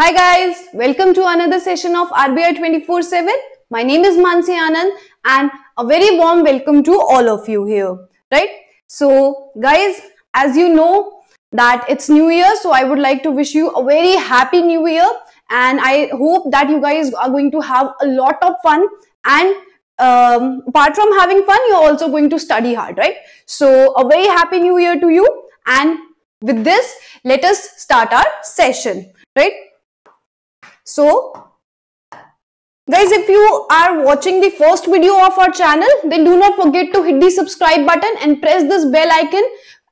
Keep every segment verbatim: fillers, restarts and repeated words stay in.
Hi guys, welcome to another session of R B I two four seven. My name is Mansi Anand and a very warm welcome to all of you here, right? So guys, as you know that it's New Year, so I would like to wish you a very happy New Year and I hope that you guys are going to have a lot of fun and um, apart from having fun, you're also going to study hard, right? So a very happy New Year to you, and with this, let us start our session, right? So guys, if you are watching the first video of our channel, then do not forget to hit the subscribe button and press this bell icon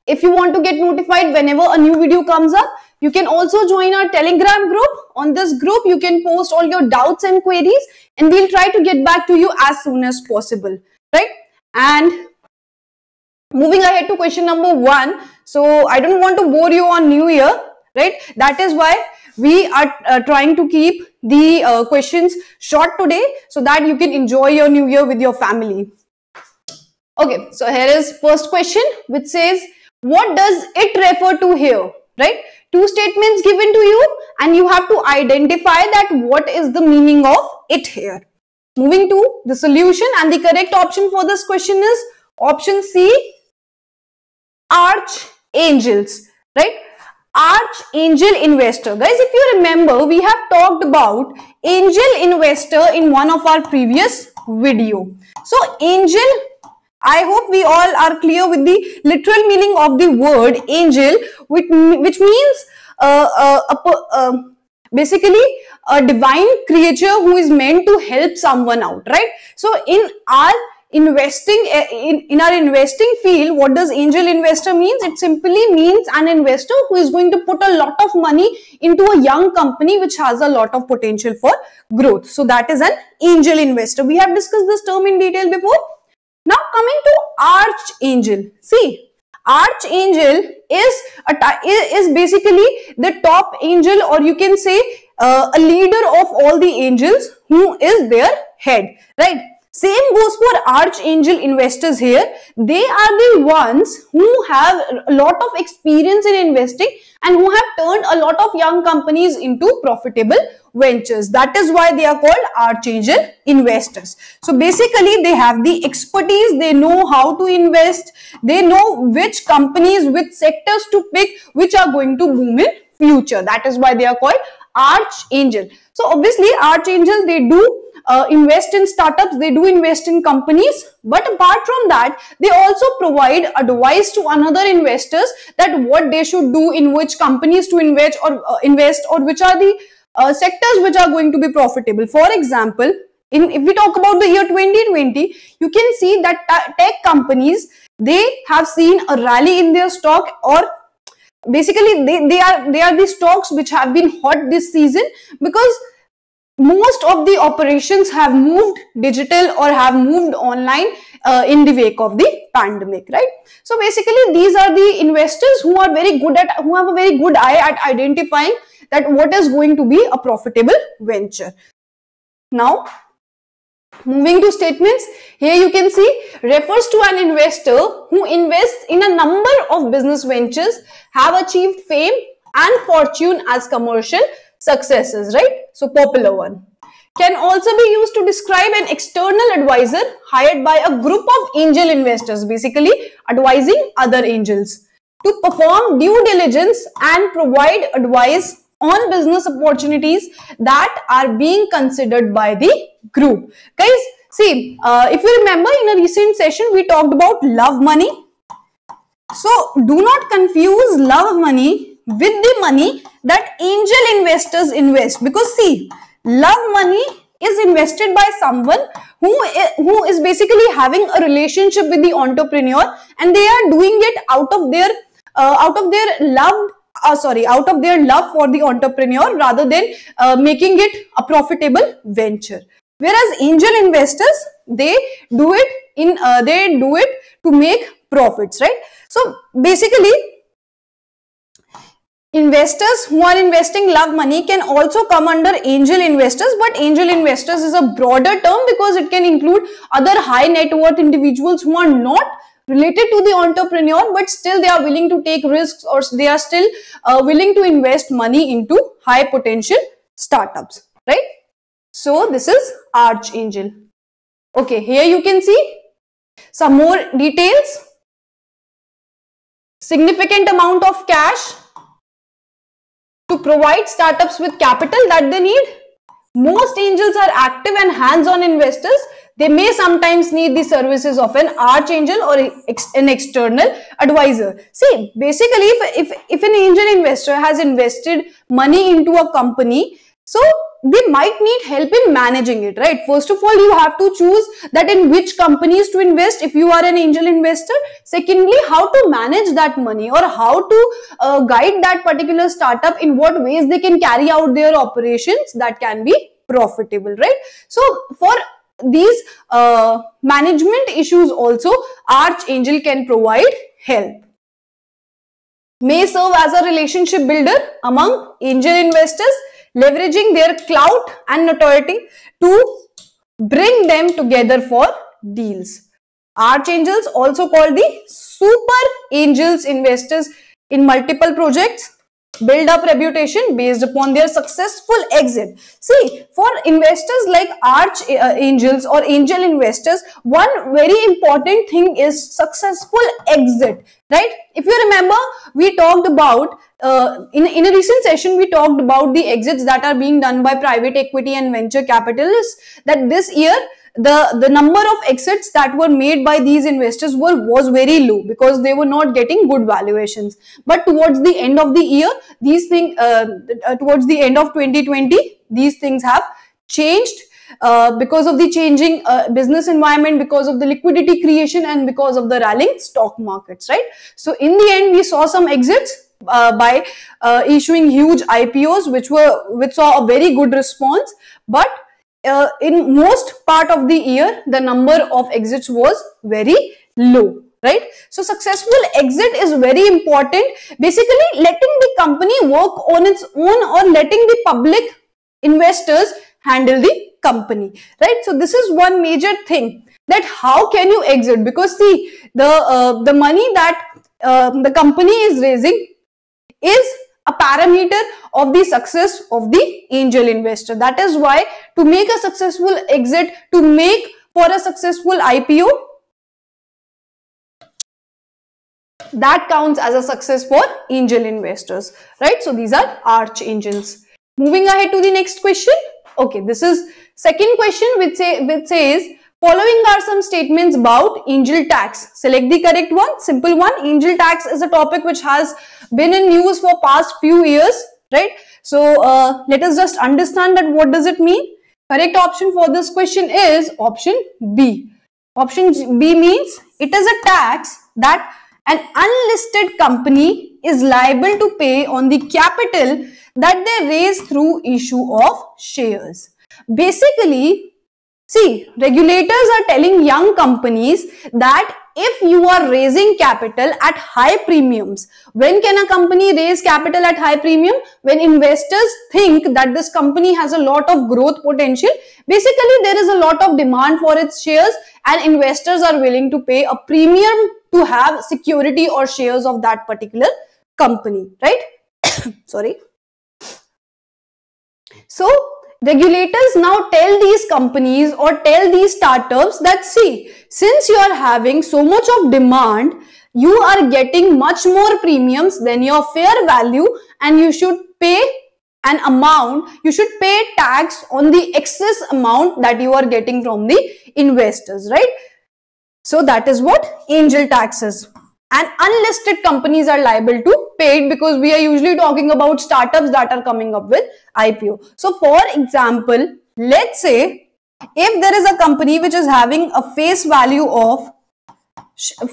if you want to get notified whenever a new video comes up. You can also join our Telegram group. On this group, you can post all your doubts and queries and we'll try to get back to you as soon as possible, right? And moving ahead to question number one. So I don't want to bore you on New Year, right? That is why we are uh, trying to keep the uh, questions short today so that you can enjoy your New Year with your family. Okay, so here is first question which says, what does it refer to here, right? Two statements given to you and you have to identify that what is the meaning of it here. Moving to the solution, and the correct option for this question is option C, archangels, right? Archangel investor. Guys, if you remember, we have talked about angel investor in one of our previous video. So angel, I hope we all are clear with the literal meaning of the word angel, which, which means uh, uh, uh, uh, basically a divine creature who is meant to help someone out, right? So in our investing in, in our investing field, what does angel investor means? It simply means an investor who is going to put a lot of money into a young company which has a lot of potential for growth. So that is an angel investor. We have discussed this term in detail before. Now coming to archangel. See, archangel is a is basically the top angel, or you can say uh, a leader of all the angels who is their head, right? Same goes for archangel investors here. They are the ones who have a lot of experience in investing and who have turned a lot of young companies into profitable ventures. That is why they are called archangel investors. So basically they have the expertise, they know how to invest, they know which companies, which sectors to pick, which are going to boom in future. That is why they are called archangel. So obviously archangel, they do Uh, invest in startups, they do invest in companies, but apart from that, they also provide advice to another investors that what they should do, in which companies to invest or uh, invest or which are the uh, sectors which are going to be profitable. For example, in if we talk about the year twenty twenty, you can see that tech companies, they have seen a rally in their stock, or basically they, they are they are the stocks which have been hot this season because most of the operations have moved digital or have moved online uh, in the wake of the pandemic, right? So basically these are the investors who are very good at, who have a very good eye at identifying that what is going to be a profitable venture. Now moving to statements, here you can see refers to an investor who invests in a number of business ventures, have achieved fame and fortune as commercial successes, right? So popular one. Can also be used to describe an external advisor hired by a group of angel investors, basically advising other angels to perform due diligence and provide advice on business opportunities that are being considered by the group. Guys, see, uh, if you remember in a recent session, we talked about love money. So do not confuse love money with the money that angel investors invest, because see, love money is invested by someone who is, who is basically having a relationship with the entrepreneur, and they are doing it out of their uh, out of their love uh, sorry out of their love for the entrepreneur rather than uh, making it a profitable venture. Whereas angel investors, they do it in uh, they do it to make profits, right? So basically investors who are investing love money can also come under angel investors, but angel investors is a broader term because it can include other high net worth individuals who are not related to the entrepreneur, but still they are willing to take risks, or they are still uh, willing to invest money into high potential startups, right? So this is Archangel. Okay, here you can see some more details. Significant amount of cash to provide startups with capital that they need. Most angels are active and hands-on investors. They may sometimes need the services of an archangel or an external advisor. See, basically, if, if, if an angel investor has invested money into a company, so they might need help in managing it, right? First of all, you have to choose that in which companies to invest if you are an angel investor. Secondly, how to manage that money or how to uh, guide that particular startup in what ways they can carry out their operations that can be profitable, right? So for these uh, management issues also, Archangel can provide help. May serve as a relationship builder among angel investors, leveraging their clout and notoriety to bring them together for deals. Archangels, also called the super angels, investors in multiple projects, build up reputation based upon their successful exit. See, for investors like archangels or angel investors, one very important thing is successful exit, right? If you remember, we talked about uh, in, in a recent session, we talked about the exits that are being done by private equity and venture capitalists, that this year the the number of exits that were made by these investors were was very low because they were not getting good valuations. But towards the end of the year, these things uh, towards the end of twenty twenty, these things have changed uh, because of the changing uh, business environment, because of the liquidity creation, and because of the rallying stock markets, right? So in the end, we saw some exits Uh, by uh, issuing huge I P Os, which were which saw a very good response. But uh, in most part of the year, the number of exits was very low, right? So successful exit is very important. Basically, letting the company work on its own or letting the public investors handle the company, right? So this is one major thing, that how can you exit, because see, the uh, the money that uh, the company is raising is a parameter of the success of the angel investor. That is why to make a successful exit, to make for a successful I P O, that counts as a success for angel investors, right? So these are archangels. Moving ahead to the next question. Okay, this is second question, which, say, which says, following are some statements about angel tax. Select the correct one. Simple one. Angel tax is a topic which has been in news for past few years, right? So uh, let us just understand that what does it mean. Correct option for this question is option B. Option B means it is a tax that an unlisted company is liable to pay on the capital that they raise through issue of shares. Basically, see, regulators are telling young companies that if you are raising capital at high premiums, when can a company raise capital at high premium? When investors think that this company has a lot of growth potential, basically there is a lot of demand for its shares and investors are willing to pay a premium to have security or shares of that particular company, right? Sorry. So regulators now tell these companies or tell these startups that, see, since you are having so much of demand, you are getting much more premiums than your fair value, and you should pay an amount, you should pay tax on the excess amount that you are getting from the investors, right? So that is what angel tax is. And unlisted companies are liable to pay it, because we are usually talking about startups that are coming up with I P O. So for example, let's say if there is a company which is having a face value of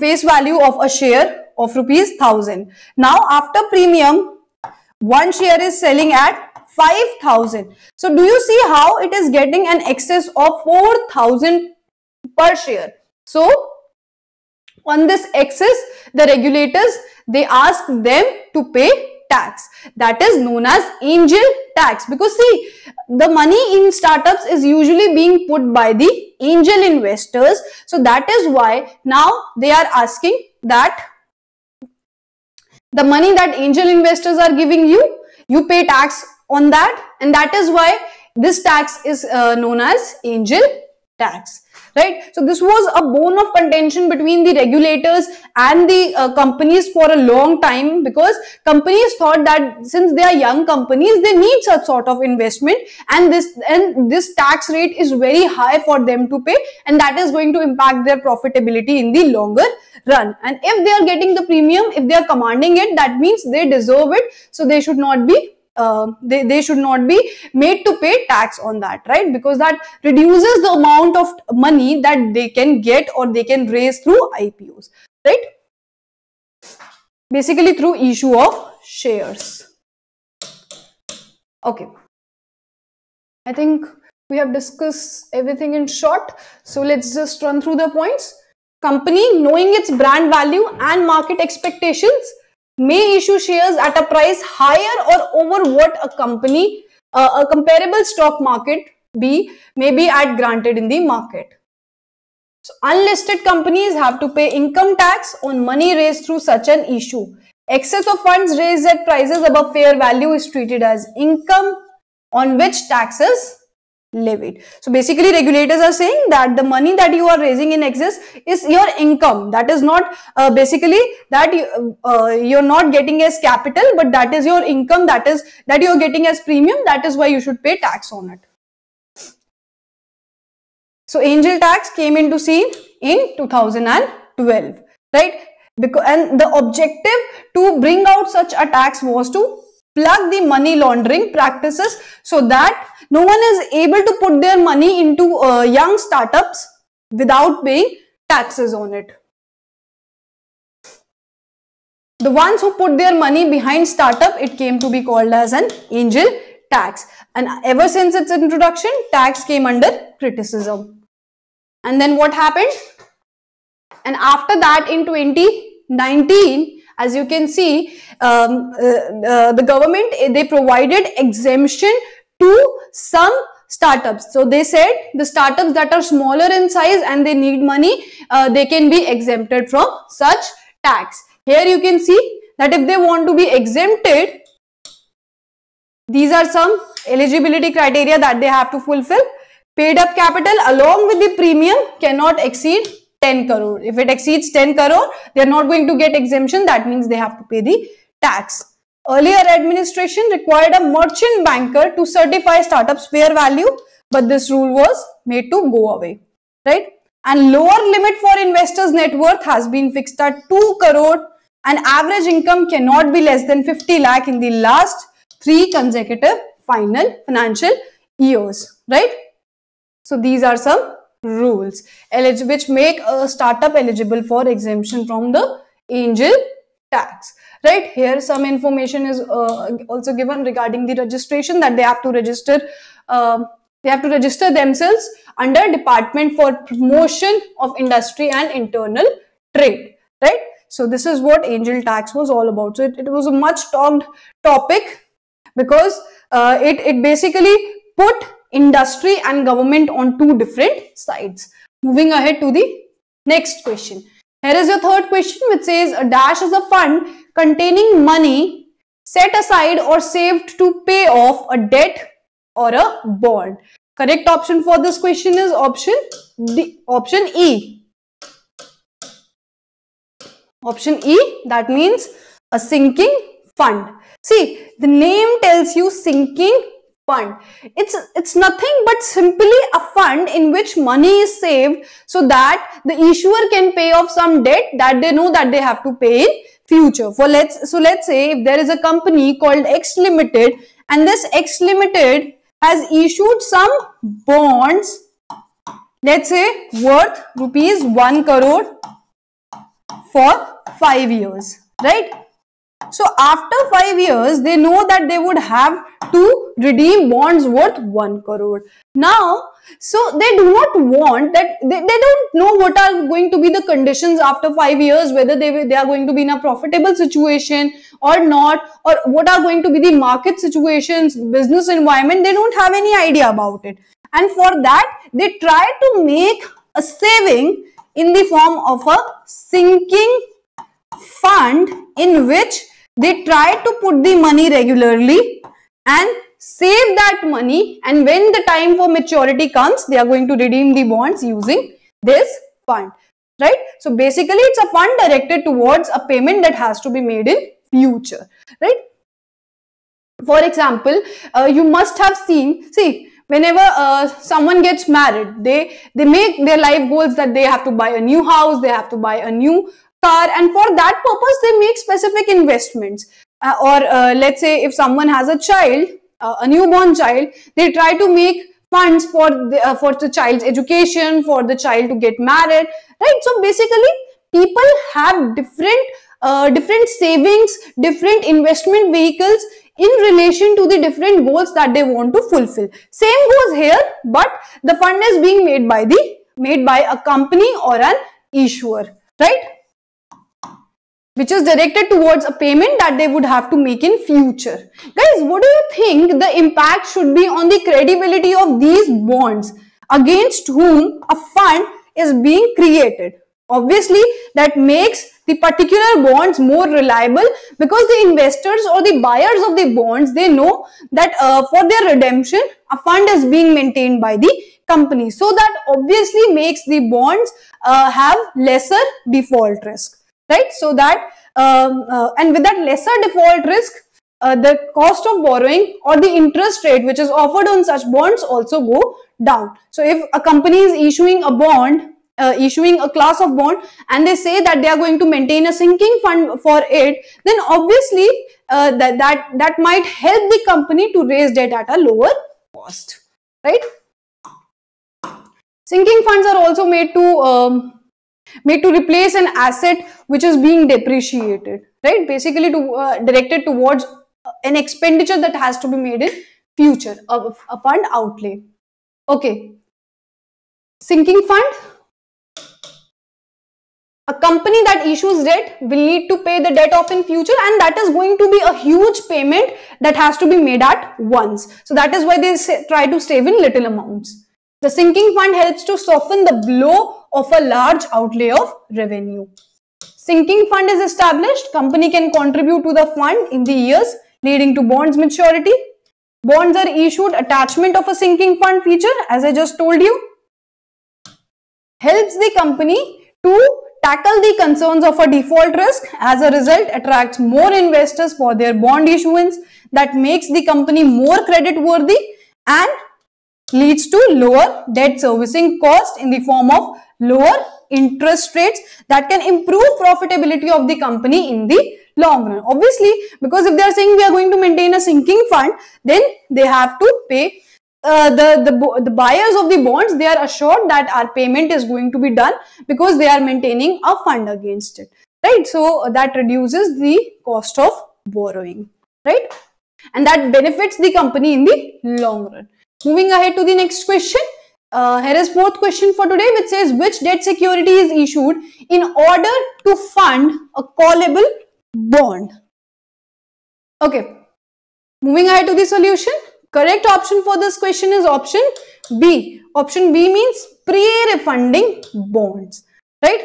face value of a share of rupees thousand. Now after premium, one share is selling at five thousand. So do you see how it is getting an excess of four thousand per share? So on this excess, the regulators, they ask them to pay tax. That is known as angel tax, because see, the money in startups is usually being put by the angel investors. So that is why now they are asking that the money that angel investors are giving you, you pay tax on that, and that is why this tax is uh, known as angel tax, right? So this was a bone of contention between the regulators and the uh, companies for a long time, because companies thought that since they are young companies, they need such sort of investment, and this and this tax rate is very high for them to pay, and that is going to impact their profitability in the longer run. And if they are getting the premium, if they are commanding it, that means they deserve it, so they should not be Uh, they, they should not be made to pay tax on that, right? Because that reduces the amount of money that they can get or they can raise through I P Os, right? Basically through issue of shares. Okay, I think we have discussed everything in short, so let's just run through the points. Company, knowing its brand value and market expectations, may issue shares at a price higher or over what a company, uh, a comparable stock market B may be at granted in the market. So unlisted companies have to pay income tax on money raised through such an issue. Excess of funds raised at prices above fair value is treated as income on which taxes levied. So basically regulators are saying that the money that you are raising in excess is your income, that is not uh, basically that you, uh, you're not getting as capital, but that is your income, that is that you're getting as premium, that is why you should pay tax on it. So angel tax came into scene in two thousand twelve, right? Because and the objective to bring out such a tax was to plug the money laundering practices so that no one is able to put their money into uh, young startups without paying taxes on it. The ones who put their money behind startup, it came to be called as an angel tax. And ever since its introduction, tax came under criticism. And then what happened? And after that, in twenty nineteen, as you can see, um, uh, uh, the government, they provided exemption to some startups. So they said the startups that are smaller in size and they need money, uh, they can be exempted from such tax. Here you can see that if they want to be exempted, these are some eligibility criteria that they have to fulfill. Paid up capital along with the premium cannot exceed ten crore. If it exceeds ten crore, they are not going to get exemption. That means they have to pay the tax. Earlier administration required a merchant banker to certify startups' fair value, but this rule was made to go away, right? And lower limit for investors' net worth has been fixed at two crore, and average income cannot be less than fifty lakh in the last three consecutive final financial years, right? So these are some rules which make a startup eligible for exemption from the angel tax, right? Here some information is uh, also given regarding the registration, that they have to register uh, they have to register themselves under Department for Promotion of Industry and Internal Trade, right? So this is what angel tax was all about. So it, it was a much talked topic because uh, it, it basically put industry and government on two different sides. Moving ahead to the next question. Here is your third question, which says a dash is a fund containing money set aside or saved to pay off a debt or a bond. Correct option for this question is option D, option E. Option E, that means a sinking fund. See, the name tells you sinking fund. It's, it's nothing but simply a fund in which money is saved so that the issuer can pay off some debt that they know that they have to pay in future. For let's, so let's say if there is a company called X Limited and this X Limited has issued some bonds, let's say worth rupees one crore for five years, right? So after five years, they know that they would have to redeem bonds worth one crore. Now, so they do not want that, they, they don't know what are going to be the conditions after five years, whether they, they are going to be in a profitable situation or not, or what are going to be the market situations, business environment, they don't have any idea about it. And for that, they try to make a saving in the form of a sinking fund in which they try to put the money regularly and save that money, and when the time for maturity comes, they are going to redeem the bonds using this fund, right? So basically, it's a fund directed towards a payment that has to be made in future, right? For example, uh, you must have seen, see, whenever uh, someone gets married, they they make their life goals that they have to buy a new house, they have to buy a new car, and for that purpose, they make specific investments. Uh, or uh, let's say if someone has a child, uh, a newborn child, they try to make funds for the, uh, for the child's education, for the child to get married, right? So basically, people have different uh, different savings, different investment vehicles in relation to the different goals that they want to fulfill. Same goes here, but the fund is being made by the made by a company or an issuer, right? Which is directed towards a payment that they would have to make in future. Guys, what do you think the impact should be on the credibility of these bonds against whom a fund is being created? Obviously, that makes the particular bonds more reliable because the investors or the buyers of the bonds, they know that uh, for their redemption, a fund is being maintained by the company. So that obviously makes the bonds uh, have lesser default risk. Right, so that um, uh, and with that lesser default risk, uh, the cost of borrowing or the interest rate which is offered on such bonds also go down. So if a company is issuing a bond, uh, issuing a class of bond, and they say that they are going to maintain a sinking fund for it, then obviously uh, that that that might help the company to raise debt at a lower cost. Right? Sinking funds are also made to um, made to replace an asset which is being depreciated, right? Basically to uh, directed towards an expenditure that has to be made in future, a, a fund outlay. Okay, sinking fund. A company that issues debt will need to pay the debt off in future, and that is going to be a huge payment that has to be made at once. So that is why they say, try to save in little amounts. The sinking fund helps to soften the blow of a large outlay of revenue. Sinking fund is established. Company can contribute to the fund in the years leading to bonds maturity. Bonds are issued. Attachment of a sinking fund feature, as I just told you, helps the company to tackle the concerns of a default risk. As a result, attracts more investors for their bond issuance. That makes the company more credit worthy and leads to lower debt servicing cost in the form of lower interest rates that can improve profitability of the company in the long run. Obviously, because if they are saying we are going to maintain a sinking fund, then they have to pay uh, the, the, the buyers of the bonds. They are assured that our payment is going to be done because they are maintaining a fund against it, right? So that reduces the cost of borrowing, right? And that benefits the company in the long run. Moving ahead to the next question. Uh, here is fourth question for today, which says which debt security is issued in order to fund a callable bond. Okay, moving ahead to the solution. Correct option for this question is option B. Option B means pre-refunding bonds, right?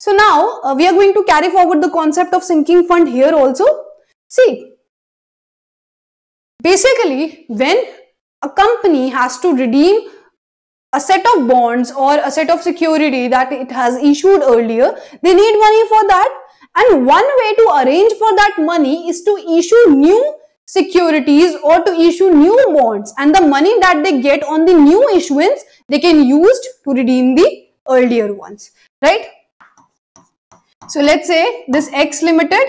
So now uh, we are going to carry forward the concept of sinking fund here also. See, basically when a company has to redeem a set of bonds or a set of security that it has issued earlier, they need money for that, and one way to arrange for that money is to issue new securities or to issue new bonds, and the money that they get on the new issuance they can use to redeem the earlier ones, right? So let's say this X Limited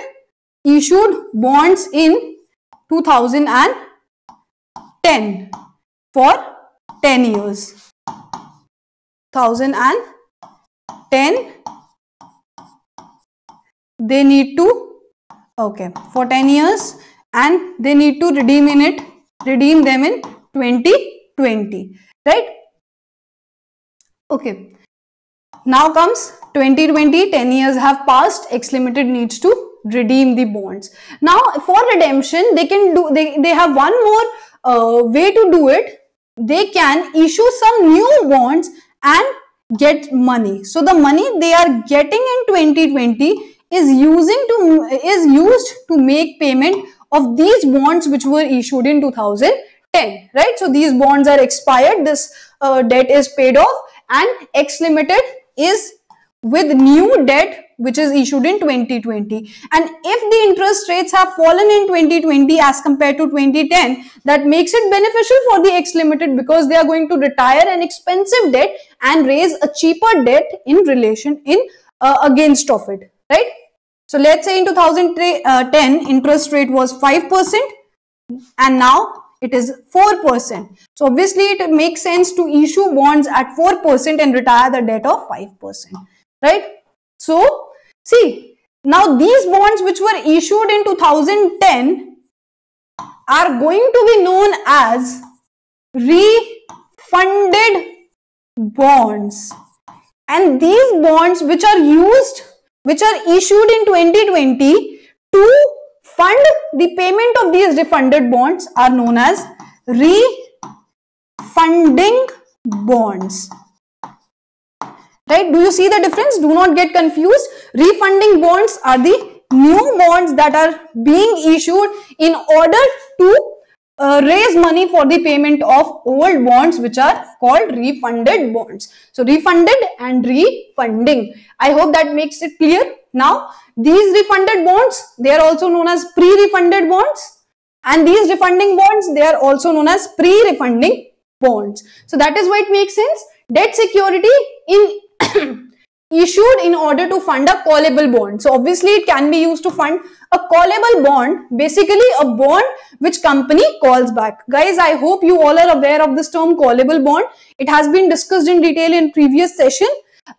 issued bonds in two thousand ten for ten years. two thousand ten, they need to, okay, for ten years, and they need to redeem in it, redeem them in twenty twenty, right? Okay, now comes twenty twenty, ten years have passed, X Limited needs to redeem the bonds. Now for redemption, they can do, they, they have one more uh, way to do it. They can issue some new bonds and get money. So the money they are getting in twenty twenty is using to is used to make payment of these bonds which were issued in two thousand ten, right? So these bonds are expired, this uh, debt is paid off, and X Limited is with new debt which is issued in twenty twenty. And if the interest rates have fallen in twenty twenty as compared to twenty ten, that makes it beneficial for the X Limited because they are going to retire an expensive debt and raise a cheaper debt in relation in uh, against of it, right? So let's say in two thousand ten interest rate was five percent and now it is four percent. So obviously it makes sense to issue bonds at four percent and retire the debt of five percent, right? So see, now these bonds which were issued in two thousand ten are going to be known as refunded bonds, and these bonds which are used, which are issued in twenty twenty to fund the payment of these refunded bonds, are known as refunding bonds. Right? Do you see the difference? Do not get confused. Refunding bonds are the new bonds that are being issued in order to uh, raise money for the payment of old bonds, which are called refunded bonds. So refunded and refunding. I hope that makes it clear. Now these refunded bonds, they are also known as pre-refunded bonds, and these refunding bonds, they are also known as pre-refunding bonds. So that is why it makes sense. Debt security in issued in order to fund a callable bond. So obviously it can be used to fund a callable bond, basically a bond which company calls back. Guys, I hope you all are aware of this term callable bond. It has been discussed in detail in previous session.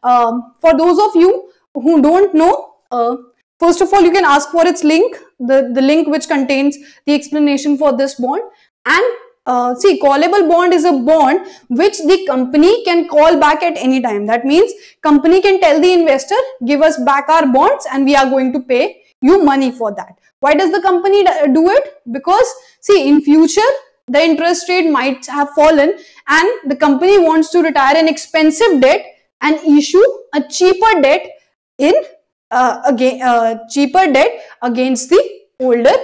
Um, for those of you who don't know, uh, first of all, you can ask for its link, the, the link which contains the explanation for this bond. And Uh, see, callable bond is a bond which the company can call back at any time. That means company can tell the investor, give us back our bonds and we are going to pay you money for that. Why does the company do it? Because see, in future the interest rate might have fallen and the company wants to retire an expensive debt and issue a cheaper debt in uh, again uh, cheaper debt against the older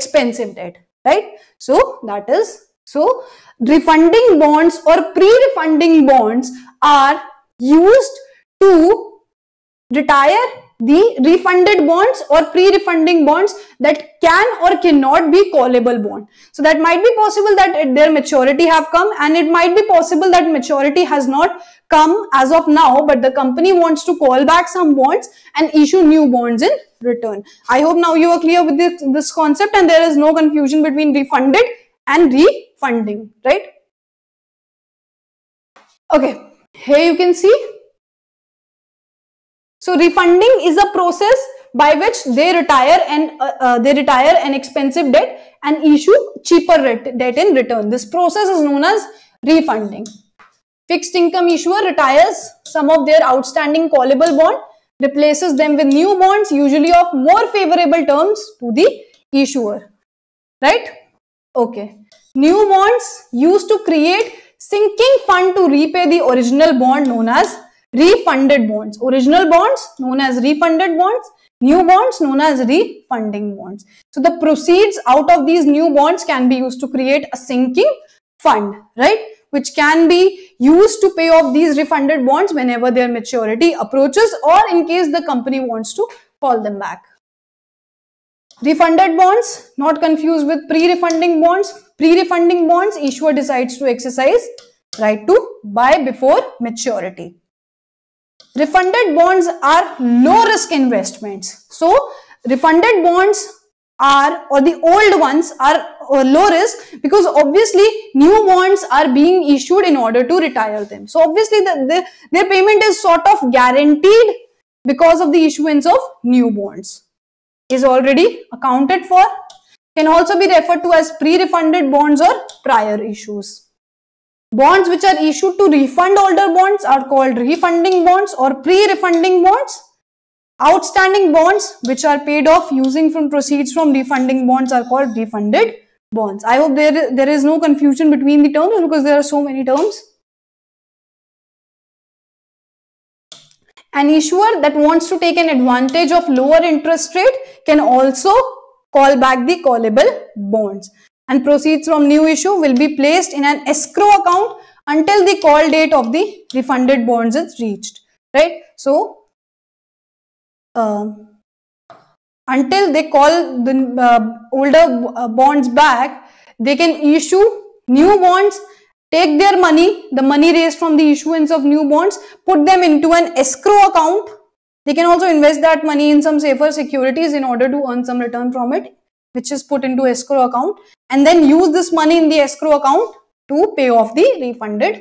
expensive debt, right? So that is So, refunding bonds or pre-refunding bonds are used to retire the refunded bonds or pre-refunding bonds that can or cannot be callable bond. So, that might be possible that their maturity have come, and it might be possible that maturity has not come as of now, but the company wants to call back some bonds and issue new bonds in return. I hope now you are clear with this, this concept and there is no confusion between refunded and refunding, right? Okay, here you can see. So refunding is a process by which they retire and uh, uh, they retire an expensive debt and issue cheaper debt in return. This process is known as refunding. Fixed income issuer retires some of their outstanding callable bond, replaces them with new bonds, usually of more favorable terms to the issuer, right? Okay, new bonds used to create sinking fund to repay the original bond, known as refunded bonds. Original bonds known as refunded bonds, new bonds known as refunding bonds. So the proceeds out of these new bonds can be used to create a sinking fund, right? Which can be used to pay off these refunded bonds whenever their maturity approaches or in case the company wants to call them back. Refunded bonds, not confused with pre-refunding bonds. Pre-refunding bonds, issuer decides to exercise right to buy before maturity. Refunded bonds are low risk investments. So refunded bonds are, or the old ones are low risk because obviously new bonds are being issued in order to retire them. So obviously the, the, their payment is sort of guaranteed because of the issuance of new bonds. Is already accounted for, can also be referred to as pre-refunded bonds or prior issues. Bonds which are issued to refund older bonds are called refunding bonds or pre-refunding bonds. Outstanding bonds which are paid off using from proceeds from refunding bonds are called refunded bonds. I hope there, there is no confusion between the terms because there are so many terms. An issuer that wants to take an advantage of lower interest rate can also call back the callable bonds, and proceeds from new issue will be placed in an escrow account until the call date of the refunded bonds is reached, right? So uh, until they call the uh, older uh, bonds back, they can issue new bonds, take their money, the money raised from the issuance of new bonds, put them into an escrow account. They can also invest that money in some safer securities in order to earn some return from it, which is put into escrow account, and then use this money in the escrow account to pay off the refunded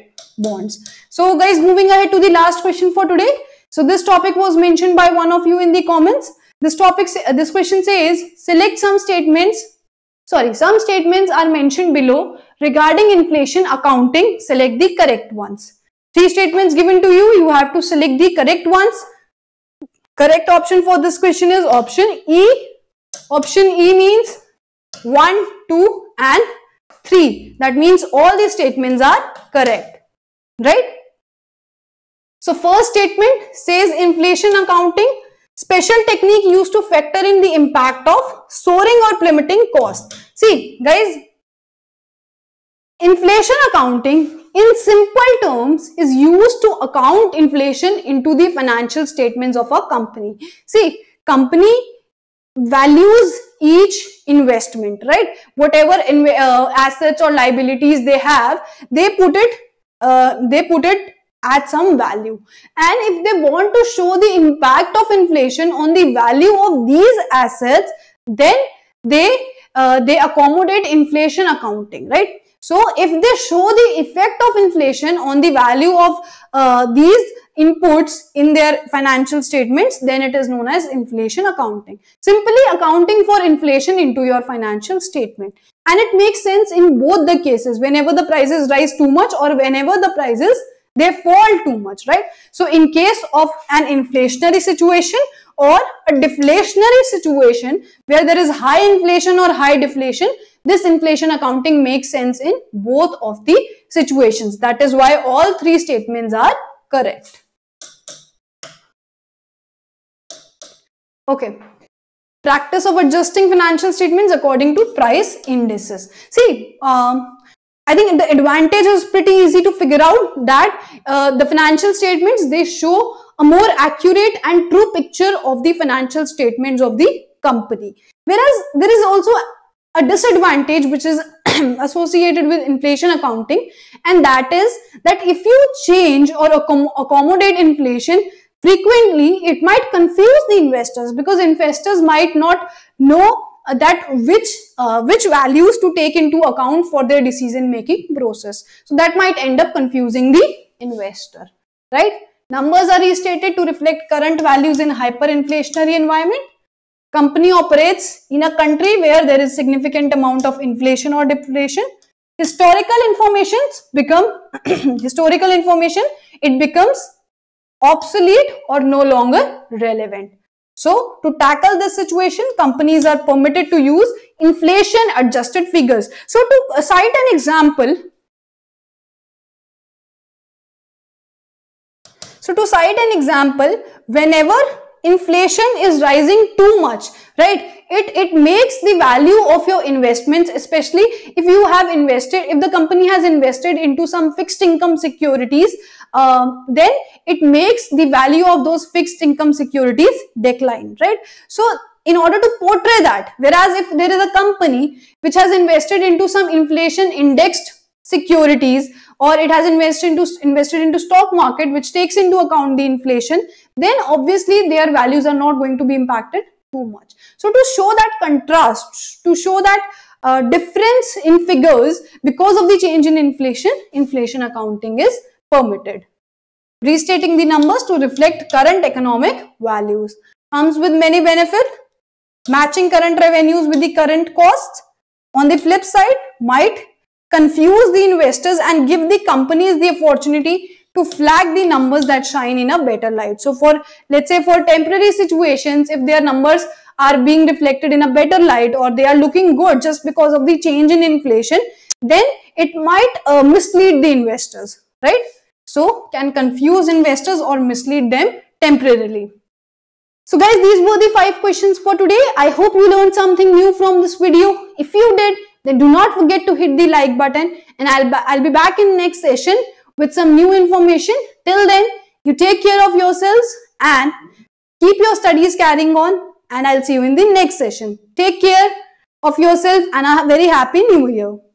bonds. So guys, moving ahead to the last question for today. So this topic was mentioned by one of you in the comments. This topic, this question says, select some statements, sorry, some statements are mentioned below regarding inflation accounting, select the correct ones. Three statements given to you, you have to select the correct ones. Correct option for this question is option E. Option E means one, two and three. That means all the statements are correct, right? So first statement says inflation accounting, special technique used to factor in the impact of soaring or plummeting costs. See guys, inflation accounting in simple terms is used to account inflation into the financial statements of a company. See, company values each investment, right? Whatever in, uh, assets or liabilities they have, they put it, uh, they put it at some value. And if they want to show the impact of inflation on the value of these assets, then they uh, they accommodate inflation accounting, right? So if they show the effect of inflation on the value of uh, these inputs in their financial statements, then it is known as inflation accounting. Simply accounting for inflation into your financial statement. And it makes sense in both the cases, whenever the prices rise too much or whenever the prices, they fall too much, right? So in case of an inflationary situation or a deflationary situation where there is high inflation or high deflation, this inflation accounting makes sense in both of the situations. That is why all three statements are correct. Okay. Practice of adjusting financial statements according to price indices. See, um, I think the advantage is pretty easy to figure out that uh, the financial statements, they show a more accurate and true picture of the financial statements of the company. Whereas there is also a disadvantage which is associated with inflation accounting, and that is that if you change or accom accommodate inflation frequently, it might confuse the investors, because investors might not know that which uh, which values to take into account for their decision making process. So that might end up confusing the investor, right? Numbers are restated to reflect current values in hyperinflationary environment. Company operates in a country where there is significant amount of inflation or deflation. Historical informations become historical information, it becomes obsolete or no longer relevant. So to tackle this situation, companies are permitted to use inflation adjusted figures. So to cite an example, so to cite an example, whenever inflation is rising too much, right? It, it makes the value of your investments, especially if you have invested, if the company has invested into some fixed income securities, uh, then it makes the value of those fixed income securities decline, right? So in order to portray that, whereas if there is a company which has invested into some inflation indexed securities, or it has invested into invested into stock market which takes into account the inflation, then obviously their values are not going to be impacted too much. So to show that contrast, to show that uh, difference in figures because of the change in inflation, inflation accounting is permitted. Restating the numbers to reflect current economic values comes with many benefits. Matching current revenues with the current costs, on the flip side, might confuse the investors and give the companies the opportunity to flag the numbers that shine in a better light. So for, let's say for temporary situations, if their numbers are being reflected in a better light or they are looking good just because of the change in inflation, then it might uh, mislead the investors, right? So can confuse investors or mislead them temporarily. So guys, these were the five questions for today. I hope you learned something new from this video. If you did, then do not forget to hit the like button, and I'll, I'll be back in the next session with some new information. Till then, you take care of yourselves and keep your studies carrying on, and I'll see you in the next session. Take care of yourself and a very happy new year.